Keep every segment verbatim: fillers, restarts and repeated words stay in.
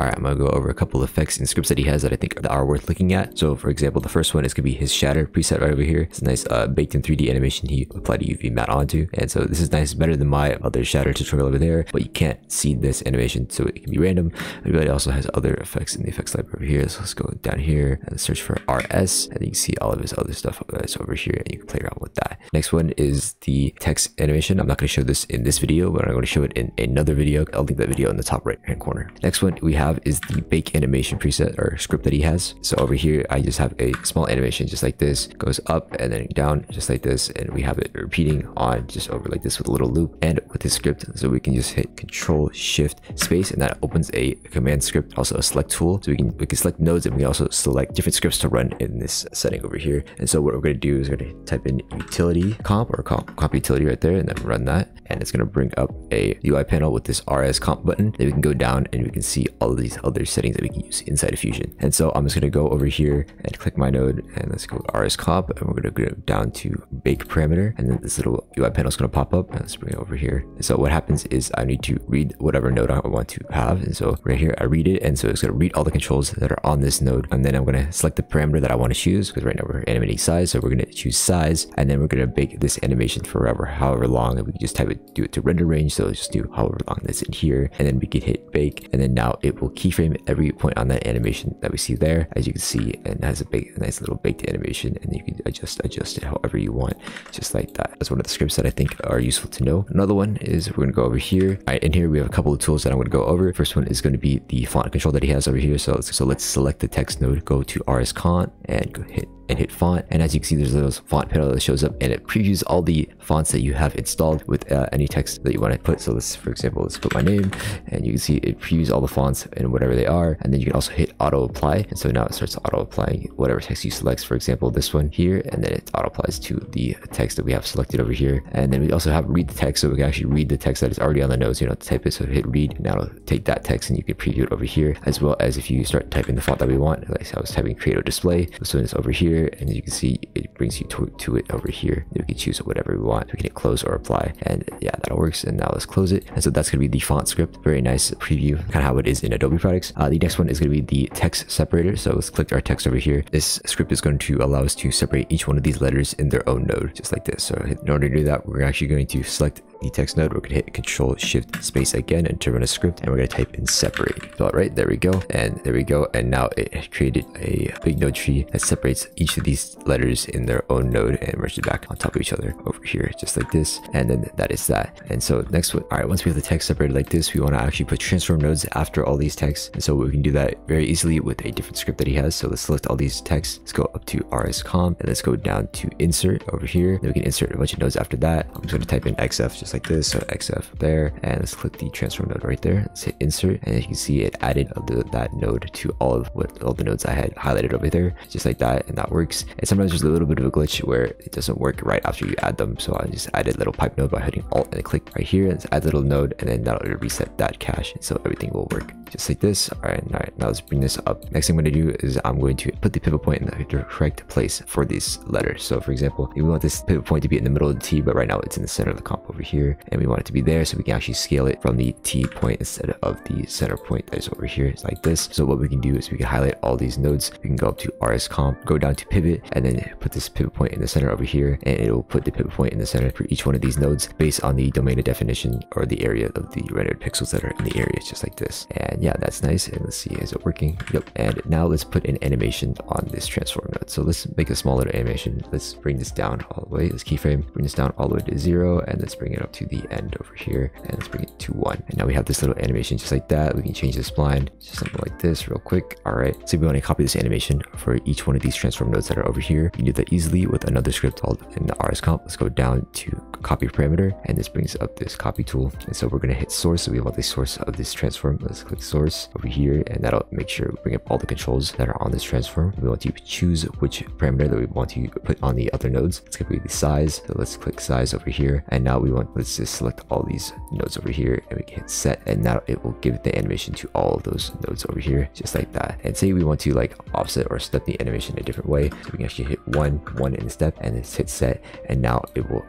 All right, I'm gonna go over a couple of effects and scripts that he has that I think are worth looking at. So for example, the first one is gonna be his shatter preset right over here. It's a nice uh, baked in three D animation he applied a U V mat onto. And so this is nice, better than my other shatter tutorial over there, but you can't see this animation, so it can be random. But it also has other effects in the effects library over here. So let's go down here and search for R S. And you can see all of his other stuff that's over here, and you can play around with that. Next one is the text animation. I'm not gonna show this in this video, but I'm gonna show it in another video. I'll link that video in the top right hand corner. Next one we have is the bake animation preset or script that he has. So over here, I just have a small animation just like this, goes up and then down just like this. And we have it repeating on just over like this with a little loop and with his script. So we can just hit control shift space and that opens a command script, also a select tool. So we can, we can select nodes and we can also select different scripts to run in this setting over here. And so what we're gonna do is we're gonna type in utility comp or comp, comp utility right there and then run that. And it's gonna bring up a U I panel with this R S comp button. Then we can go down and we can see all of these other settings that we can use inside of Fusion. And so I'm just gonna go over here and click my node and let's go R S comp and we're gonna go down to bake parameter. And then this little U I panel is gonna pop up and let's bring it over here. And so what happens is I need to read whatever node I want to have. And so right here, I read it. And so it's gonna read all the controls that are on this node. And then I'm gonna select the parameter that I wanna choose because right now we're animating size. So we're gonna choose size and then we're gonna bake this animation forever, however long, and we can just type it do it to render range, so let's just do however long that's in here, and then we can hit bake, and then now it will keyframe every point on that animation that we see there, as you can see, and has a, big, a nice little baked animation, and you can adjust adjust it however you want, just like that. That's one of the scripts that I think are useful to know. Another one is we're gonna go over here. All right, in here we have a couple of tools that I'm gonna go over. First one is gonna be the font control that he has over here. So let's, so let's select the text node, go to RSCont, and go hit. and hit font, and as you can see there's a little font panel that shows up and it previews all the fonts that you have installed with uh, any text that you want to put. So let's, for example, let's put my name, and you can see it previews all the fonts and whatever they are, and then you can also hit auto apply, and so now it starts auto applying whatever text you select, for example this one here, and then it auto applies to the text that we have selected over here. And then we also have read the text, so we can actually read the text that is already on the nodes. You don't have to type it, so hit read, and now it'll take that text and you can preview it over here, as well as if you start typing the font that we want, like I was typing Creator Display, this one is over here. And as you can see, it brings you to, to it over here. You can choose whatever we want. We can hit close or apply, and yeah, that works. And now let's close it. And so that's gonna be the font script. Very nice preview, kind of how it is in Adobe products. Uh, the next one is gonna be the text separator. So let's click our text over here. This script is going to allow us to separate each one of these letters in their own node, just like this. So in order to do that, we're actually going to select the text node. We're gonna hit control shift space again and to run a script, and we're gonna type in separate. So all right, there we go, and there we go. And now it created a big node tree that separates each of these letters in their own node and merge it back on top of each other over here, just like this. And then that is that. And so next one, all right, once we have the text separated like this, we want to actually put transform nodes after all these texts. And so we can do that very easily with a different script that he has. So let's select all these texts. Let's go up to R S comp and let's go down to insert over here. Then we can insert a bunch of nodes after that. I'm just going to type in X F just like this. So X F there, and let's click the transform node right there. Let's hit insert, and as you can see, it added the, that node to all of what all the nodes I had highlighted over there, just like that. And that works. And sometimes there's a little bit of a glitch where it doesn't work right after you add them, so I just added little pipe node by hitting alt and click right here, and let's add little node, and then that'll reset that cache, and so everything will work just like this. All right, all right, now let's bring this up. Next thing I'm going to do is I'm going to put the pivot point in the correct place for these letters. So for example, we want this pivot point to be in the middle of the T, but right now it's in the center of the comp over here, and we want it to be there, so we can actually scale it from the T point instead of the center point that is over here. It's like this. So what we can do is we can highlight all these nodes. We can go up to R S comp, go down to pivot, and then put this pivot point in the center over here, and it will put the pivot point in the center for each one of these nodes based on the domain of definition or the area of the rendered pixels that are in the area, just like this. And yeah, that's nice. And let's see, is it working? Yep. And now let's put an animation on this transform node. So let's make a small little animation. Let's bring this down all the way. Let's keyframe, bring this down all the way to zero, and let's bring it up to the end over here, and let's bring it to one. And now we have this little animation just like that. We can change the spline to something like this real quick. All right, so we want to copy this animation for each one of these transform nodes that are over here. You can do that easily with another script called in the R S comp. Let's go down to copy parameter, and this brings up this copy tool. And so we're going to hit source. So we want the source of this transform. Let's click source over here, and that'll make sure we bring up all the controls that are on this transform. We want to choose which parameter that we want to put on the other nodes. It's going to be the size. So let's click size over here. And now we want, let's just select all these nodes over here, and we can hit set, and now it will give the animation to all of those nodes over here, just like that. And say we want to like offset or step the animation a different way. So we can actually hit one, one in the step, and then hit set, and now it will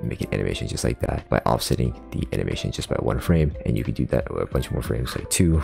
and make an animation just like that by offsetting the animation just by one frame. And you can do that with a bunch more frames, like two,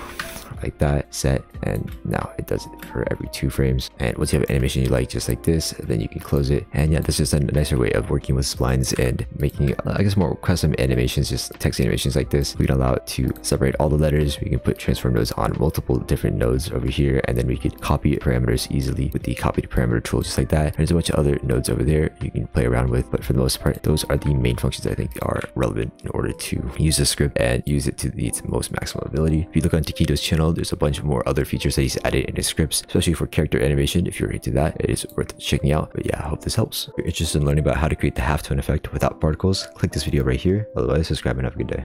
like that, set, and now it does it for every two frames. And once you have an animation you like just like this, then you can close it. And yeah, that's just a nicer way of working with splines and making, uh, I guess, more custom animations, just text animations like this. We can allow it to separate all the letters. We can put transform nodes on multiple different nodes over here, and then we could copy parameters easily with the copy to parameter tool just like that. And there's a bunch of other nodes over there you can play around with, but for the most part, those are the main functions I think are relevant in order to use the script and use it to its most maximal ability. If you look on Takedo's channel, there's a bunch more other features that he's added in his scripts, especially for character animation. If you're into that, it is worth checking out. But yeah, I hope this helps. If you're interested in learning about how to create the halftone effect without particles, click this video right here. Otherwise, subscribe and have a good day.